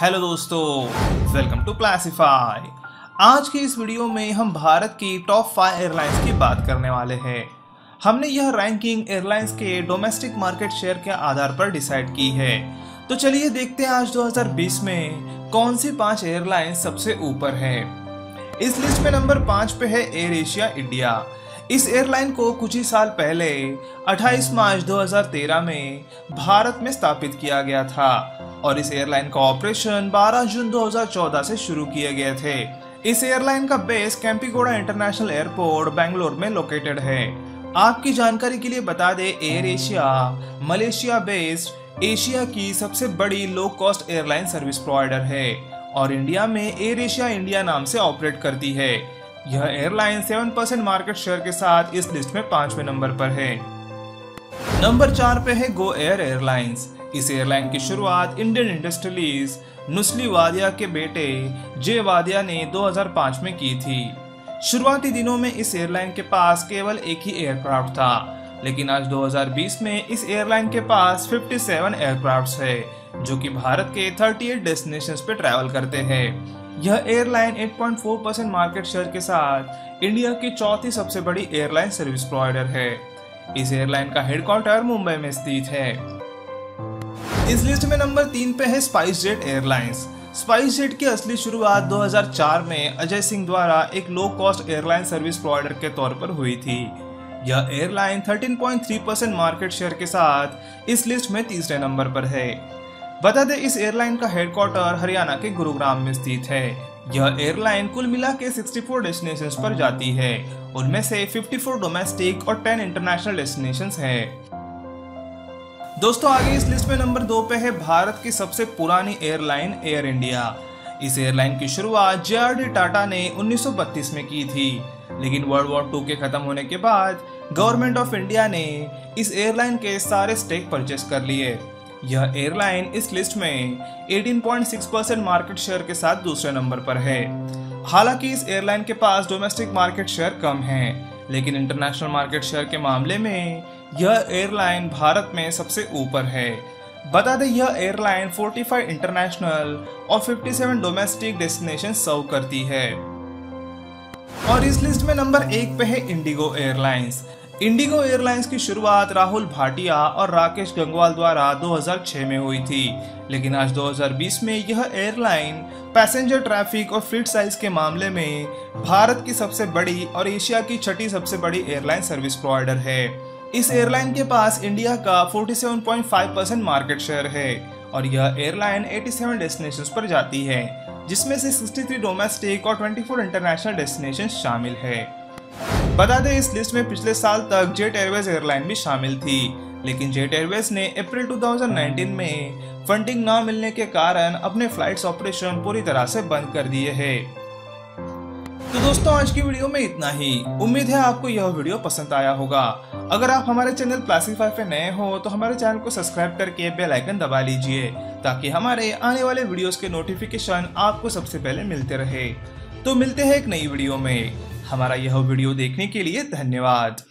Hello दोस्तों, welcome to प्लासिफाई। आज के इस वीडियो में हम भारत की टॉप 5 एयरलाइंस की बात करने वाले हैं। हमने यह रैंकिंग एयरलाइंस के डोमेस्टिक मार्केट शेयर के आधार पर डिसाइड की है। तो चलिए देखते हैं आज 2020 में कौन सी 5 एयरलाइंस सबसे ऊपर हैं। इस लिस्ट में नंबर 5 पे है एयर एशिया इंडिया। इस एयरलाइन को कुछ ही साल पहले 28 मार्च 2013 में भारत में स्थापित किया गया था और इस एयरलाइन का ऑपरेशन 12 जून 2014 से शुरू किए गए थे। इस एयरलाइन का base Kempegowda international airport Bangalore में लोकेटेड है। आपकी जानकारी के लिए बता दें, Air Asia Malaysia based Asia की सबसे बड़ी low cost airline service provider है और इंडिया में एयर एशिया इंडिया नाम से ऑपरेट करती है। यह एयरलाइन 7% मार्केट शेयर के साथ इस लिस्ट में 5वें नंबर पर है। नंबर 4 पे है गो एयर एयरलाइंस। इस एयरलाइन की शुरुआत इंडियन इंडस्ट्रियलिस्ट नुस्ली वादिया के बेटे जे वादिया ने 2005 में की थी। शुरुआती दिनों में इस एयरलाइन के पास केवल एक ही एयरक्राफ्ट था, लेकिन आज 2020 में इस एयरलाइन के पास 57 एयरक्राफ्ट है जो कि भारत के 38 डेस्टिनेशंस पे ट्रैवल करते हैं। यह एयरलाइन 8.4% मार्केट शेयर के साथ इंडिया की चौथी सबसे बड़ी एयरलाइन सर्विस प्रोवाइडर है। इस एयरलाइन का हेडक्वार्टर मुंबई में स्थित है। इस लिस्ट में नंबर 3 पे है स्पाइसजेट एयरलाइंस। स्पाइसजेट की असली शुरुआत 2004 में अजय सिंह द्वारा एक low cost airline service provider के तौर पर हुई थी। यह एयरलाइन 13.3% मार्केट शेयर के साथ इस लिस्ट में 3रे नंबर पर है। बता दें, इस एयरलाइन का हेडक्वार्टर हरियाणा के गुरुग्राम में स्थित है। यह एयरलाइन कुल मिला के 64 डेस्टिनेशंस पर जाती है, उनमें से 54 डोमेस्टिक और 10 इंटरनेशनल डेस्टिनेशंस है। दोस्तों, आगे इस लिस्ट में नंबर 2 पे है भारत की सबसे पुरानी एयरलाइन एयर इंडिया। इस एयरलाइन की शुरुआत J R D टाटा ने 1932 में की थी, लेकिन वर्ल्ड वॉर 2 के खत्म होने के बाद गवर्नमेंट ऑफ इंडिया ने इस एयरलाइन के सारे स्टेक परचेस कर लिए। यह एयरलाइन इस लिस्ट में 18.6% मार्केट शेयर के साथ 2रे नंबर पर है। हालांकि इस एयरलाइन के पास डोमेस्टिक मार्केट शेयर कम है, लेकिन इंटरनेशनल मार्केट शेयर के मामले में यह एयरलाइन भारत में सबसे ऊपर है। बता दें, यह एयरलाइन 45 इंटरनेशनल और 57 डोमेस्टिक डेस्टिनेशन सर्व करती है। और इस लिस्ट में नंबर 1 पे है इंडिगो एयरलाइंस। इंडिगो एयरलाइंस की शुरुआत राहुल भाटिया और राकेश गंगवाल द्वारा 2006 में हुई थी, लेकिन आज 2020 में यह एयरलाइन पैसेंजर ट्रैफिक और फ्लीट साइज के मामले में भारत की सबसे बड़ी और एशिया की 6ठी सबसे बड़ी एयरलाइन सर्विस प्रोवाइडर है। इस एयरलाइन के पास इंडिया का 47.5% मार्केट शेयर है और यह एयरलाइन 87 डेस्टिनेशंस पर जाती है, जिसमें से 63 डोमेस्टिक और 24 इंटरनेशनल डेस्टिनेशंस शामिल है। बता दें, इस लिस्ट में पिछले साल तक जेट एयरवेज एयरलाइन भी शामिल थी, लेकिन जेट एयरवेज ने अप्रैल 2019 में फंडिंग न मिलने के कारण अपने फ्लाइट्स ऑपरेशन पूरी तरह से बंद कर दिए है। तो दोस्तों, आज की वीडियो में इतना ही। उम्मीद है आपको यह वीडियो पसंद आया होगा। अगर आप हमारे चैनल प्लासिफाई पे नए हो तो हमारे चैनल को सब्सक्राइब करके बेल आइकन दबा लीजिए, ताकि हमारे आने वाले वीडियोस के नोटिफिकेशन आपको सबसे पहले मिलते रहे। तो मिलते हैं एक नई वीडियो में। हमारा यह वीडियो देखने के लिए धन्यवाद।